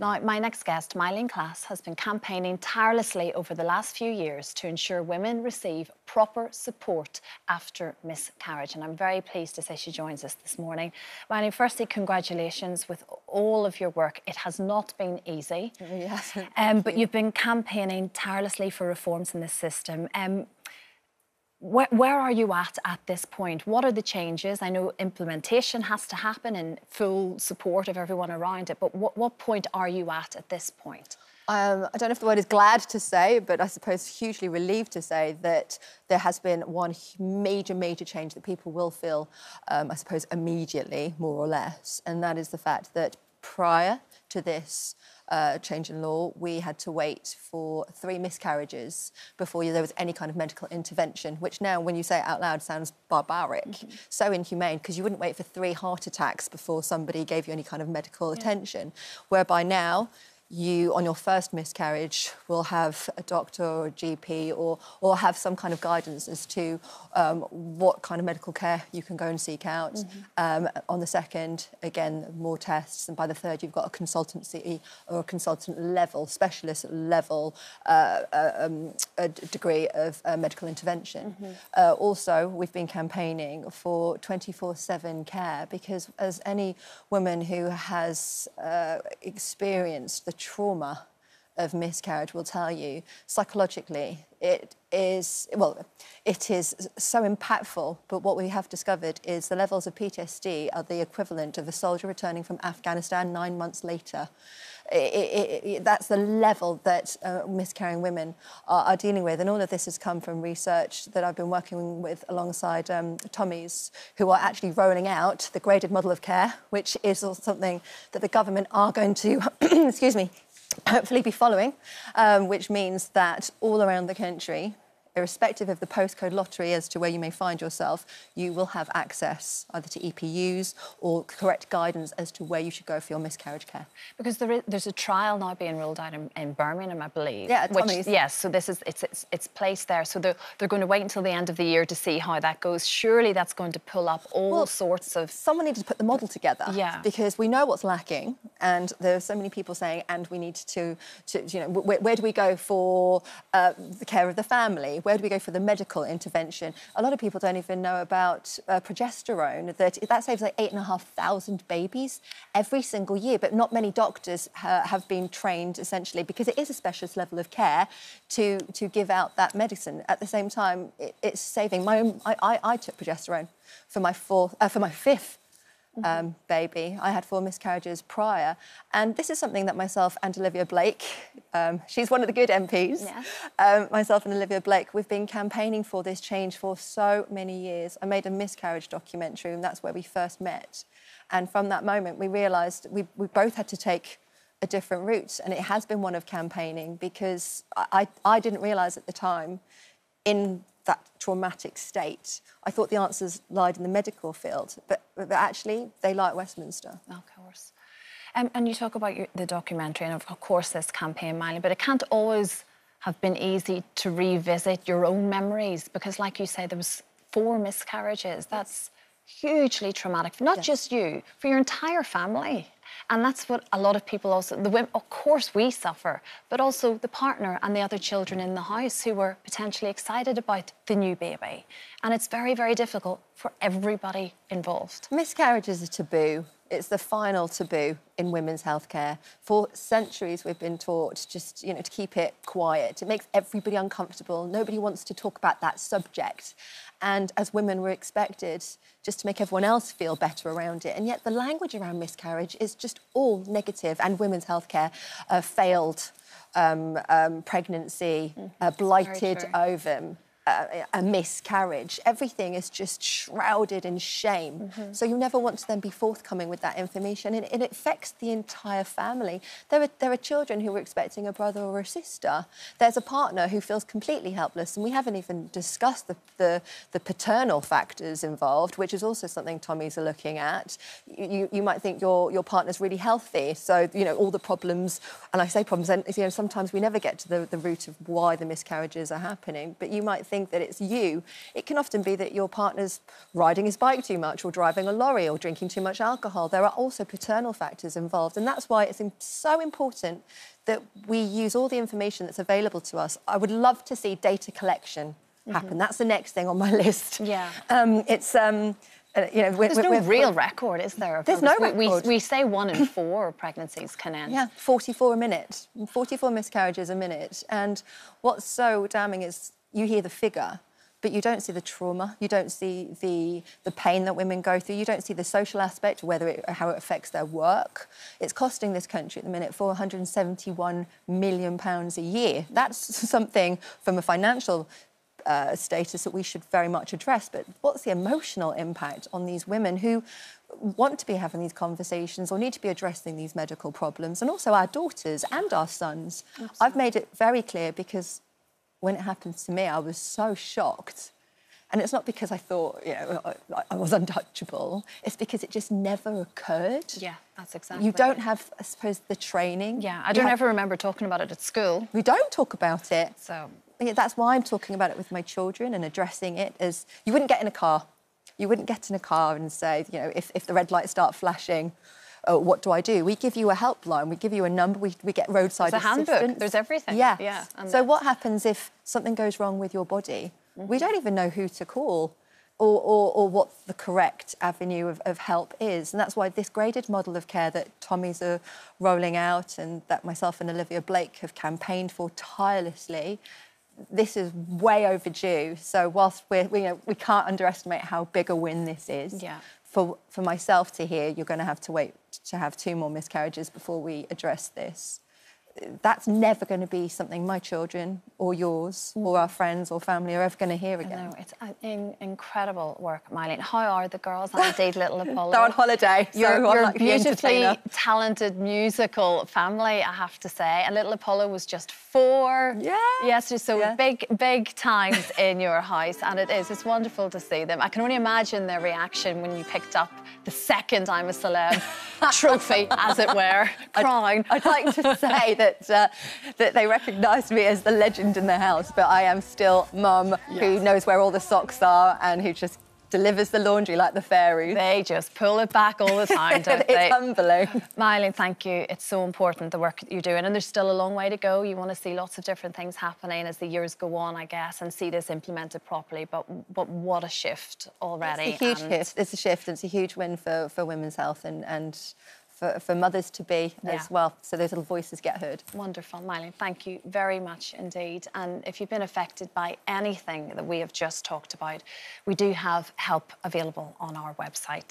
Now, my next guest, Myleene Klass, has been campaigning tirelessly over the last few years to ensure women receive proper support after miscarriage, and I'm very pleased to say she joins us this morning. Myleene, firstly, congratulations with all of your work. It has not been easy, yes, but you've been campaigning tirelessly for reforms in this system. Where are you at this point? What are the changes? I know implementation has to happen and full support of everyone around it, but what point are you at this point? I don't know if the word is glad to say, but I suppose hugely relieved to say that there has been one major, major change that people will feel, I suppose, immediately, more or less, and that is the fact that prior to this change in law, we had to wait for 3 miscarriages before there was any kind of medical intervention, which now, when you say it out loud, sounds barbaric, so inhumane, because you wouldn't wait for 3 heart attacks before somebody gave you any kind of medical attention, whereby now you, on your first miscarriage, will have a doctor or a GP or have some kind of guidance as to what kind of medical care you can go and seek out. On the second, again, more tests. And by the third, you've got a consultancy or a consultant level, specialist level a degree of medical intervention. Also, we've been campaigning for 24/7 care, because as any woman who has experienced the trauma of miscarriage will tell you, psychologically, it is, well, it is so impactful, but what we have discovered is the levels of PTSD are the equivalent of a soldier returning from Afghanistan 9 months later. That's the level that miscarrying women are dealing with, and all of this has come from research that I've been working with alongside Tommy's, who are actually rolling out the graded model of care, which is also something that the government are going to, excuse me, hopefully be following, which means that all around the country, irrespective of the postcode lottery as to where you may find yourself, you will have access either to EPUs or correct guidance as to where you should go for your miscarriage care. Because there's a trial now being rolled out in Birmingham, I believe. Yeah, Tommy's. Yes, so this is, it's placed there. So they're going to wait until the end of the year to see how that goes. Surely that's going to pull up all sorts of... Someone needed to put the model together. Yeah. Because we know what's lacking, and there are so many people saying, and we need to you know, where do we go for the care of the family? Where do we go for the medical intervention? A lot of people don't even know about progesterone. That saves like 8,500 babies every single year, but not many doctors have been trained, essentially, because it is a specialist level of care to give out that medicine. At the same time, it's saving. I took progesterone for my fifth baby. I had 4 miscarriages prior, and this is something that myself and Olivia Blake, she's one of the good MPs, myself and Olivia Blake, we've been campaigning for this change for so many years. I made a miscarriage documentary, and that's where we first met, and from that moment we realised we both had to take a different route, and it has been one of campaigning, because I didn't realise at the time, in that traumatic state, I thought the answers lied in the medical field, but actually they lie at Westminster. Of course. And you talk about the documentary and of course this campaign, Myleene, but it can't always have been easy to revisit your own memories, because like you say, there was 4 miscarriages. That's hugely traumatic, not just you, for your entire family. And that's what a lot of people also, the women, of course we suffer, but also the partner and the other children in the house who were potentially excited about the new baby. And it's very, very difficult for everybody involved. Miscarriage is a taboo. It's the final taboo in women's healthcare. For centuries, we've been taught just, you know, to keep it quiet. It makes everybody uncomfortable. Nobody wants to talk about that subject. And as women, we're expected just to make everyone else feel better around it. And yet the language around miscarriage is just all negative, and women's healthcare failed pregnancy, a blighted ovum, a miscarriage. Everything is just shrouded in shame. So you never want to then be forthcoming with that information, and it affects the entire family. There are children who were expecting a brother or a sister. There's a partner who feels completely helpless, and we haven't even discussed the paternal factors involved, which is also something Tommy's are looking at. You might think your partner's really healthy, so, you know, all the problems, and I say problems, and, you know, sometimes we never get to the root of why the miscarriages are happening, but you might think think that it's you. It can often be that your partner's riding his bike too much or driving a lorry or drinking too much alcohol. There are also paternal factors involved, and that's why it's so important that we use all the information that's available to us. I would love to see data collection happen. Mm-hmm. That's the next thing on my list. Yeah. You know, there's no real record, is there? There's no record. We say 1 in 4 pregnancies can end. Yeah, 44 a minute, 44 miscarriages a minute. And what's so damning is you hear the figure, but you don't see the trauma, you don't see the pain that women go through, you don't see the social aspect, how it affects their work. It's costing this country at the minute £471 million a year. That's something from a financial status that we should very much address, but what's the emotional impact on these women who want to be having these conversations or need to be addressing these medical problems, and also our daughters and our sons? Absolutely. I've made it very clear, because when it happened to me, I was so shocked. And it's not because I thought, you know, I was untouchable. It's because it just never occurred. Yeah, that's exactly. You don't have, I suppose, the training. Yeah, I don't ever remember talking about it at school. We don't talk about it. So that's why I'm talking about it with my children and addressing it as... You wouldn't get in a car. You wouldn't get in a car and say, you know, if the red lights start flashing, what do? We give you a helpline, we give you a number, we get roadside assistance. There's a handbook, there's everything. Yes. Yeah. So what happens if something goes wrong with your body? Mm-hmm. We don't even know who to call or what the correct avenue of help is. And that's why this graded model of care that Tommy's are rolling out and that myself and Olivia Blake have campaigned for tirelessly, this is way overdue. So whilst we can't underestimate how big a win this is. Yeah. For myself to hear, you're going to have to wait to have 2 more miscarriages before we address this. That's never going to be something my children or yours or our friends or family are ever going to hear again. No, it's incredible work, Myleene. How are the girls? And indeed, Little Apollo. They're on holiday. You're a beautifully talented musical family, I have to say. And Little Apollo was just 4 yesterday, so big times in your house. And it's wonderful to see them. I can only imagine their reaction when you picked up the second I'm a Celeb trophy, as it were, crown. I'd like to say that that they recognised me as the legend in the house, but I am still mum who knows where all the socks are and who just delivers the laundry like the fairies. They just pull it back all the time, don't they? It's humbling. Myleene, thank you. It's so important, the work that you're doing, and there's still a long way to go. You want to see lots of different things happening as the years go on, I guess, and see this implemented properly, but what a shift already. It's a huge shift. It's a shift, and it's a huge win for women's health and for mothers-to-be as well, so those little voices get heard. Wonderful, Myleene. Thank you very much indeed. And if you've been affected by anything that we have just talked about, we do have help available on our website.